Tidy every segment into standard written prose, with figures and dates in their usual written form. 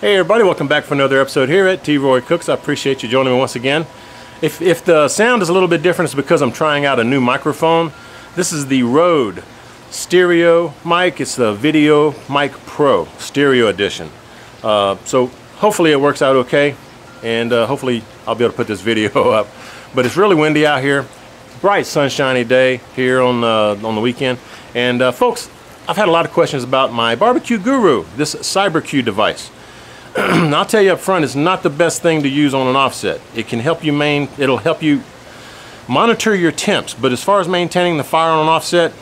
Hey everybody, welcome back for another episode here at T-Roy Cooks. I appreciate you joining me once again. If the sound is a little bit different, it's because I'm trying out a new microphone. This is the Rode Stereo Mic. It's the Video Mic Pro Stereo Edition. So hopefully it works out okay, and hopefully I'll be able to put this video up. But it's really windy out here. Bright sunshiny day here on the weekend. And folks, I've had a lot of questions about my BBQ Guru, this CyberQ device. I'll tell you up front, it's not the best thing to use on an offset. It can help you it'll help you monitor your temps, but as far as maintaining the fire on an offset,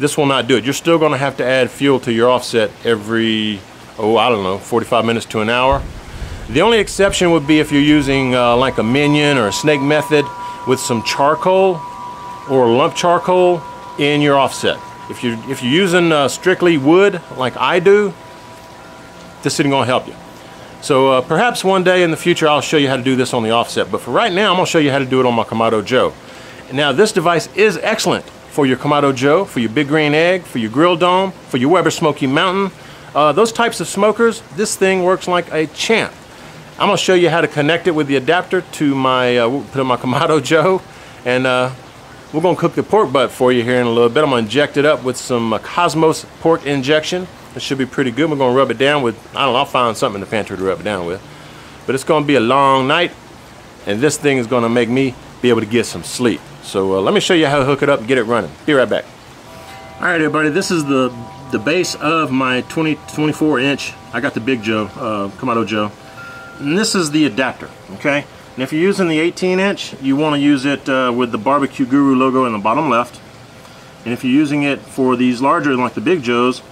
this will not do it. You're still going to have to add fuel to your offset every, oh, I don't know, 45 minutes to an hour. The only exception would be if you're using like a minion or a snake method with some charcoal or lump charcoal in your offset. If you're using strictly wood like I do, this isn't going to help you. So perhaps one day in the future I'll show you how to do this on the offset, but for right now I'm going to show you how to do it on my Kamado Joe. Now this device is excellent for your Kamado Joe, for your Big Green Egg, for your Grill Dome, for your Weber Smokey Mountain. Those types of smokers, this thing works like a champ. I'm going to show you how to connect it with the adapter to my Kamado Joe, and we're going to cook the pork butt for you here in a little bit. I'm going to inject it up with some Kosmos pork injection. It should be pretty good. We're going to rub it down with, I don't know, I'll find something in the pantry to rub it down with. But it's going to be a long night, and this thing is going to make me be able to get some sleep. So let me show you how to hook it up and get it running. Be right back. All right, everybody, this is the base of my 24-inch, I got the Big Joe, Kamado Joe. And this is the adapter, okay? And if you're using the 18-inch, you want to use it with the BBQ Guru logo in the bottom left. And if you're using it for these larger, like the Big Joes,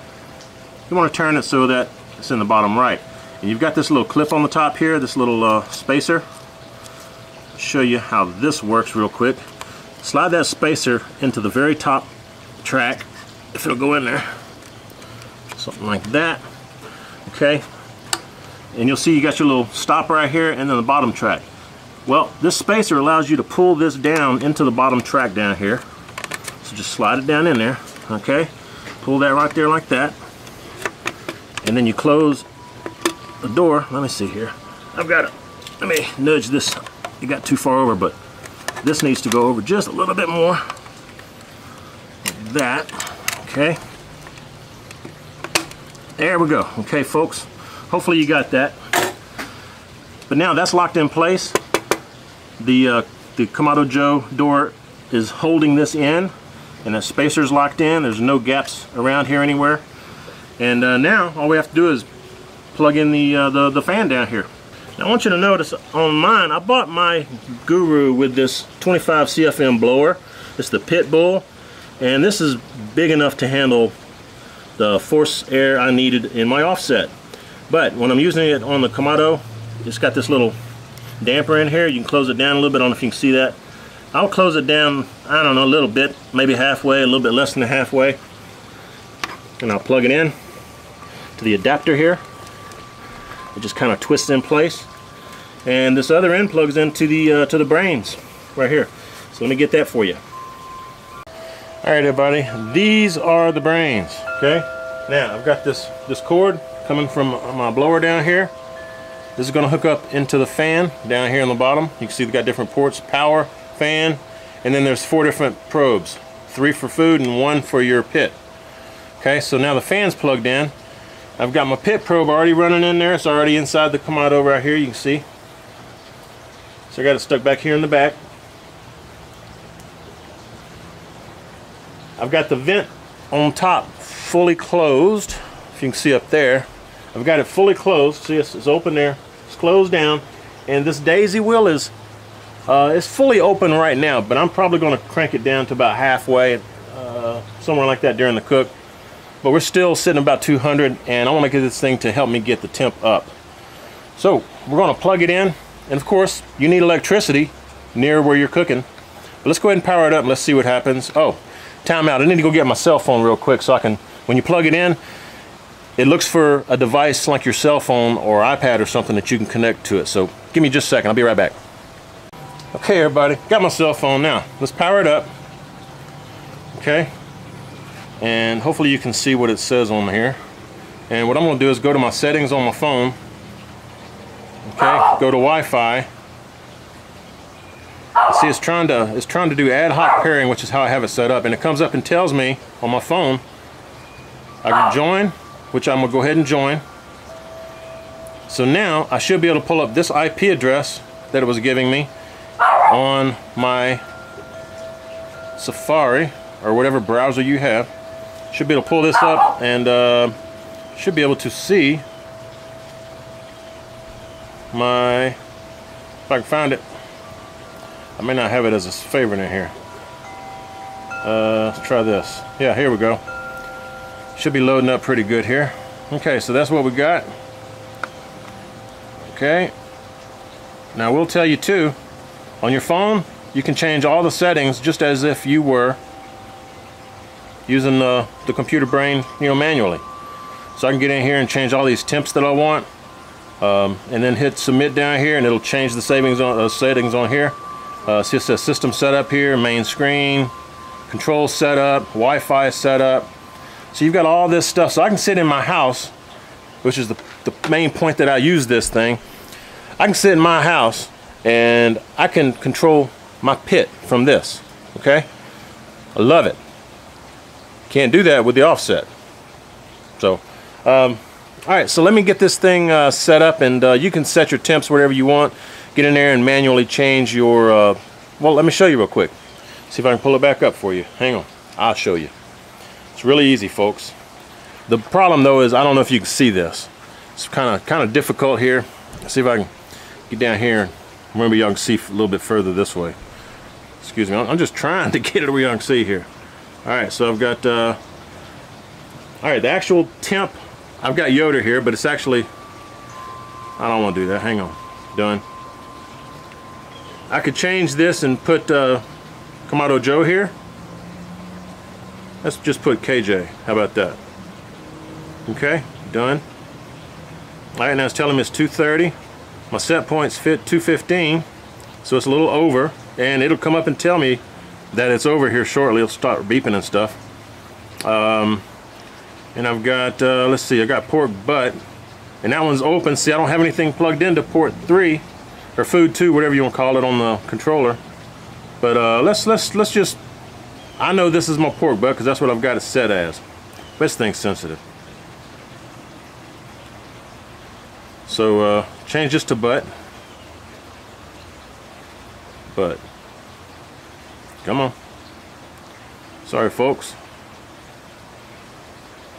you want to turn it so that it's in the bottom right. And you've got this little clip on the top here, this little spacer. I'll show you how this works real quick. Slide that spacer into the very top track, if it'll go in there. Something like that. Okay. And you'll see you got your little stop right here and then the bottom track. Well, this spacer allows you to pull this down into the bottom track down here. So just slide it down in there. Okay. Pull that right there like that. And then you close the door. Let me see here. I've got it. Let me nudge this. It got too far over, but this needs to go over just a little bit more. Like that. Okay. There we go. Okay, folks. Hopefully you got that. But now that's locked in place. The Kamado Joe door is holding this in, and the spacer's locked in. There's no gaps around here anywhere. And now all we have to do is plug in the fan down here. Now I want you to notice on mine, I bought my Guru with this 25 CFM blower. It's the Pit Bull, and this is big enough to handle the force air I needed in my offset. But when I'm using it on the Kamado, it's got this little damper in here. You can close it down a little bit. I don't know if you can see that. I'll close it down, I don't know, a little bit, maybe halfway, a little bit less than halfway. And I'll plug it in to the adapter here. It just kind of twists in place, and this other end plugs into the to the brains right here. So let me get that for you. All right, everybody, these are the brains. Okay, now I've got this cord coming from my blower down here. This is going to hook up into the fan down here on the bottom. You can see we've got different ports: power, fan, and then there's 4 different probes, 3 for food and 1 for your pit. Okay, so now the fan's plugged in. I've got my pit probe already running in there. It's already inside the Kamado right here, you can see. So I got it stuck back here in the back. I've got the vent on top fully closed, if you can see up there. I've got it fully closed. See, it's open there. It's closed down. And this daisy wheel is fully open right now, but I'm probably going to crank it down to about halfway, somewhere like that during the cook. But we're still sitting about 200, and I want to get this thing to help me get the temp up. So we're going to plug it in, and of course you need electricity near where you're cooking. But let's go ahead and power it up and let's see what happens. Oh, time out. I need to go get my cell phone real quick so I can, when you plug it in, it looks for a device like your cell phone or iPad or something that you can connect to it. So give me just a second. I'll be right back. Okay, everybody. Got my cell phone now. Let's power it up. Okay. And hopefully you can see what it says on here. And what I'm going to do is go to my settings on my phone. Okay, go to Wi-Fi. See, it's trying to do ad hoc pairing, which is how I have it set up, and it comes up and tells me on my phone I can join, which I'm gonna go ahead and join. So now I should be able to pull up this IP address that it was giving me on my Safari or whatever browser you have. Should be able to pull this up and should be able to see my, if I can find it. I may not have it as a favorite in here. Let's try this. Yeah, here we go. Should be loading up pretty good here. Okay, so that's what we got. Okay. Now we'll tell you too, on your phone, you can change all the settings just as if you were using the computer brain, you know, manually. So I can get in here and change all these temps that I want, and then hit submit down here, and it'll change the settings on here. So it says system setup here, main screen, control setup, Wi-Fi setup. So you've got all this stuff. So I can sit in my house, which is the main point that I use this thing. I can sit in my house and I can control my pit from this. Okay? I love it. Can't do that with the offset. So, alright, so let me get this thing set up, and you can set your temps wherever you want. Get in there and manually change your, well, let me show you real quick. See if I can pull it back up for you. Hang on, I'll show you. It's really easy, folks. The problem though is, I don't know if you can see this. It's kind of difficult here. Let's see if I can get down here. Remember, y'all can see a little bit further this way. Excuse me, I'm just trying to get it where y'all can see here. All right, so I've got, all right, the actual temp, I've got Yoder here, but it's actually, I don't want to do that, hang on, done. I could change this and put Kamado Joe here. Let's just put KJ. How about that? Okay, done. All right, now it's telling me it's 230. My set points fit 215, so it's a little over, and it'll come up and tell me that it's over here shortly. It'll start beeping and stuff. And I've got, let's see, I got pork butt, and that one's open. See, I don't have anything plugged into port 3. Or food 2, whatever you want to call it, on the controller. But let's just, I know this is my pork butt because that's what I've got it set as. This thing's sensitive. So change this to butt. Butt. Come on. Sorry, folks.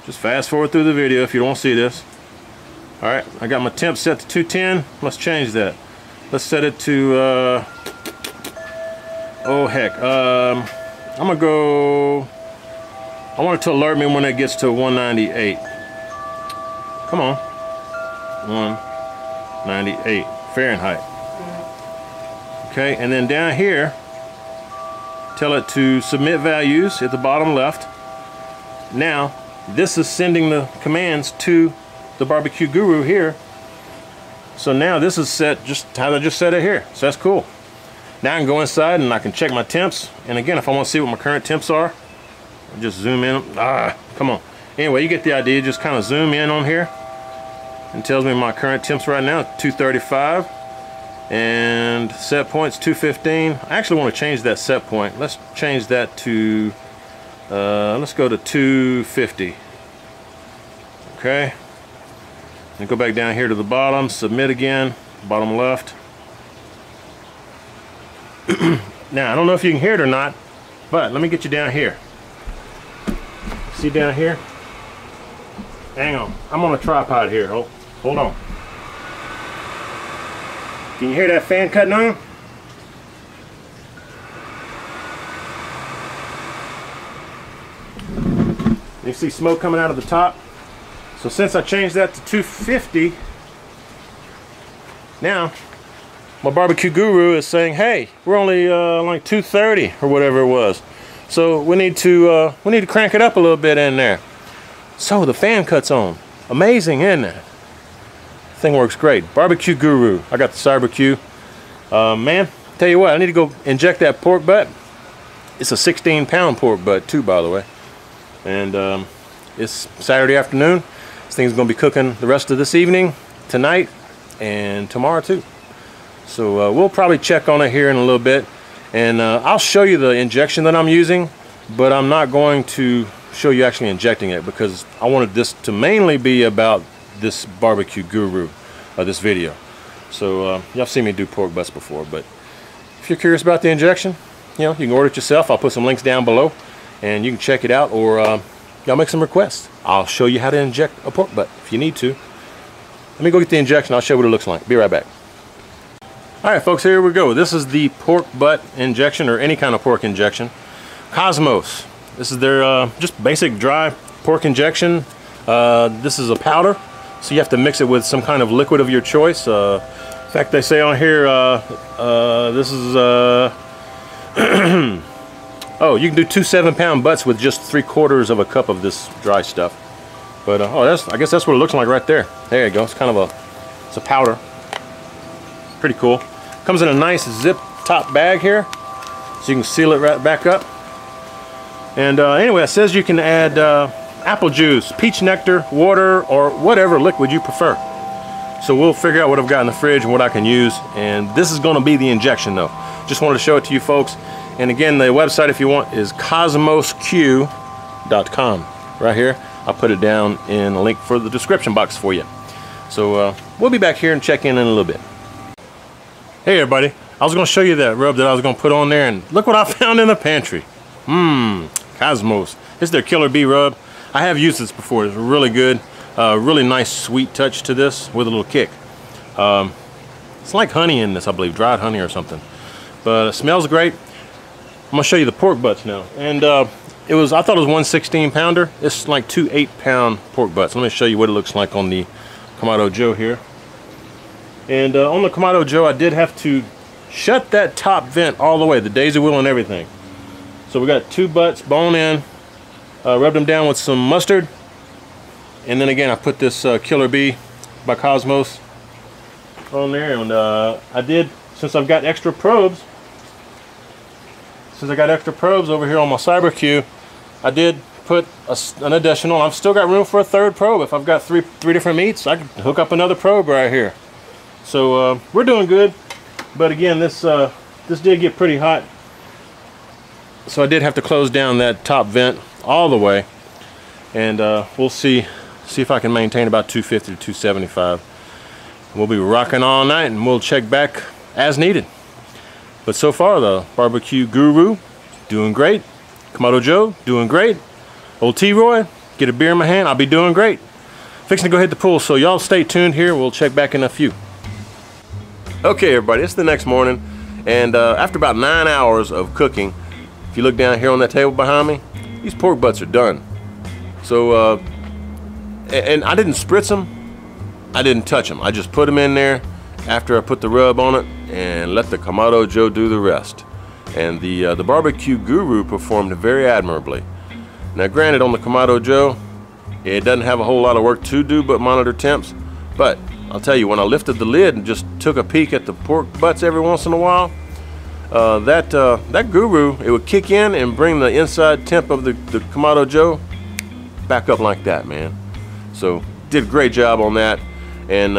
Just fast forward through the video if you don't see this. All right, I got my temp set to 210. Let's change that. Let's set it to, oh heck, I'm gonna go, I want it to alert me when it gets to 198. Come on, 198 Fahrenheit. Okay, and then down here, tell it to submit values at the bottom left. Now, this is sending the commands to the BBQ Guru here. So now this is set just how I just set it here. So that's cool. Now I can go inside and I can check my temps. And again, if I want to see what my current temps are, I'll just zoom in. Ah, come on. Anyway, you get the idea. Just kind of zoom in on here. And tells me my current temps right now, 235. And set points, 215. I actually want to change that set point. Let's change that to, let's go to 250. Okay. And go back down here to the bottom, submit again, bottom left. Now, I don't know if you can hear it or not, but let me get you down here. See down here? Hang on, I'm on a tripod here. Hold on. Can you hear that fan cutting on? You see smoke coming out of the top? So since I changed that to 250, now my BBQ Guru is saying, hey, we're only like 230 or whatever it was. So we need to crank it up a little bit in there. So the fan cuts on. Amazing, isn't it? Thing works great. BBQ Guru. I got the CyberQ. Man, tell you what, I need to go inject that pork butt. It's a 16-pound pork butt too, by the way. And it's Saturday afternoon. This thing's going to be cooking the rest of this evening, tonight, and tomorrow too. So we'll probably check on it here in a little bit, and I'll show you the injection that I'm using, but I'm not going to show you actually injecting it because I wanted this to mainly be about this BBQ Guru, this video. So y'all seen me do pork butts before, but if you're curious about the injection, you know, you can order it yourself. I'll put some links down below and you can check it out, or y'all make some requests. I'll show you how to inject a pork butt if you need to. Let me go get the injection. I'll show you what it looks like. Be right back. All right, folks, here we go. This is the pork butt injection, or any kind of pork injection. Kosmos. This is their just basic dry pork injection. This is a powder, so you have to mix it with some kind of liquid of your choice. In fact, they say on here, this is, oh, you can do 2 7-pound butts with just 3/4 of a cup of this dry stuff. But, oh, that's, I guess that's what it looks like right there. There you go, it's kind of a, it's a powder. Pretty cool. Comes in a nice zip top bag here, so you can seal it right back up. And anyway, it says you can add apple juice, peach nectar, water, or whatever liquid you prefer. So we'll figure out what I've got in the fridge and what I can use, and this is going to be the injection though. Just wanted to show it to you folks. And again, the website if you want is kosmosq.com right here. I'll put it down in the link for the description box for you. So we'll be back here and check in a little bit. Hey everybody, I was going to show you that rub that I was going to put on there, and look what I found in the pantry. Kosmos. This is their Killer Bee rub. I have used this before. It's really good. Really nice sweet touch to this with a little kick. It's like honey in this, I believe, dried honey or something. But it smells great. I'm gonna show you the pork butts now. And it was, I thought it was 1 16-pounder. It's like 2 8-pound pork butts. Let me show you what it looks like on the Kamado Joe here. And on the Kamado Joe, I did have to shut that top vent all the way, the daisy wheel and everything. So we got 2 butts, bone in, rubbed them down with some mustard, and then again I put this Killer Bee by Kosmos on there. And I did, since I got extra probes over here on my CyberQ, I did put an additional. I've still got room for a 3rd probe. If I've got three different meats, I can hook up another probe right here. So we're doing good, but again, this did get pretty hot. So I did have to close down that top vent all the way, and we'll see if I can maintain about 250 to 275. We'll be rocking all night, and we'll check back as needed. But so far, the BBQ Guru doing great, Kamado Joe doing great, old T-Roy, get a beer in my hand, I'll be doing great. Fixing to go hit the pool, so y'all stay tuned here. We'll check back in a few. Okay, everybody, it's the next morning, and after about 9 hours of cooking. If you look down here on that table behind me, these pork butts are done. So, and I didn't spritz them, I didn't touch them. I just put them in there after I put the rub on it and let the Kamado Joe do the rest. And the BBQ Guru performed very admirably. Now granted, on the Kamado Joe, it doesn't have a whole lot of work to do but monitor temps, but I'll tell you, when I lifted the lid and just took a peek at the pork butts every once in a while, that Guru, it would kick in and bring the inside temp of the Kamado Joe back up like that, man. So did a great job on that. And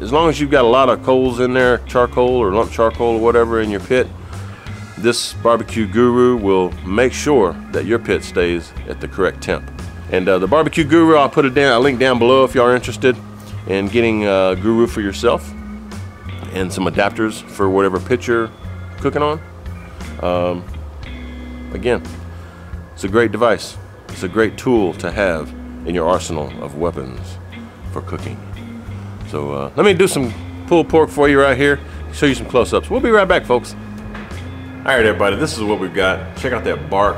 as long as you've got a lot of coals in there, charcoal or lump charcoal or whatever in your pit, this BBQ Guru will make sure that your pit stays at the correct temp. And the BBQ Guru, I'll put a link down below if y'all are interested in getting Guru for yourself, and some adapters for whatever pit you're cooking on. Again, it's a great device. It's a great tool to have in your arsenal of weapons for cooking. So let me do some pulled pork for you right here, show you some close-ups. We'll be right back, folks. All right, everybody, this is what we've got. Check out that bark.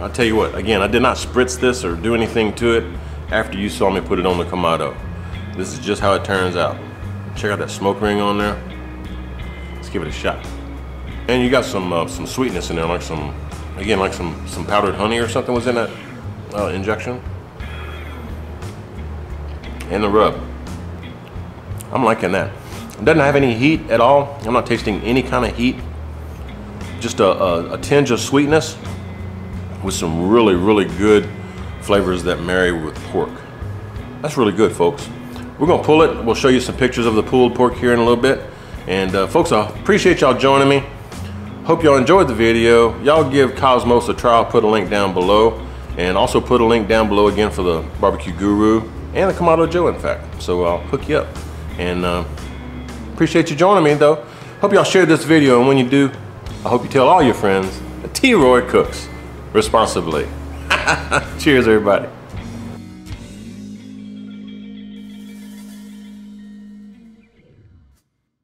I'll tell you what, again, I did not spritz this or do anything to it after you saw me put it on the Kamado. This is just how it turns out. Check out that smoke ring on there. Let's give it a shot. And you got some sweetness in there, like some, again, like some powdered honey or something was in that injection. And the rub. I'm liking that. It doesn't have any heat at all. I'm not tasting any kind of heat. Just a tinge of sweetness with some really, really good flavors that marry with pork. That's really good, folks. We're gonna pull it. We'll show you some pictures of the pulled pork here in a little bit. And folks, I appreciate y'all joining me. Hope y'all enjoyed the video. Y'all give Kosmos a try. I'll put a link down below. And also put a link down below again for the BBQ Guru and the Kamado Joe, in fact. So I'll hook you up. And appreciate you joining me, though. Hope y'all share this video. And when you do, I hope you tell all your friends that T-Roy Cooks responsibly. Cheers, everybody.